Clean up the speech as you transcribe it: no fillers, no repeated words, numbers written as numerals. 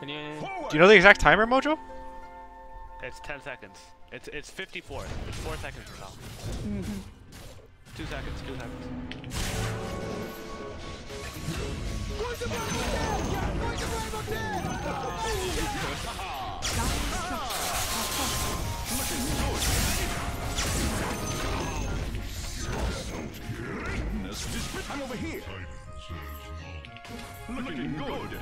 Do you know the exact timer, Mojo? It's 10 seconds. It's 54. It's 4 seconds from now. Mm-hmm. 2 seconds. I'm over here. Looking good.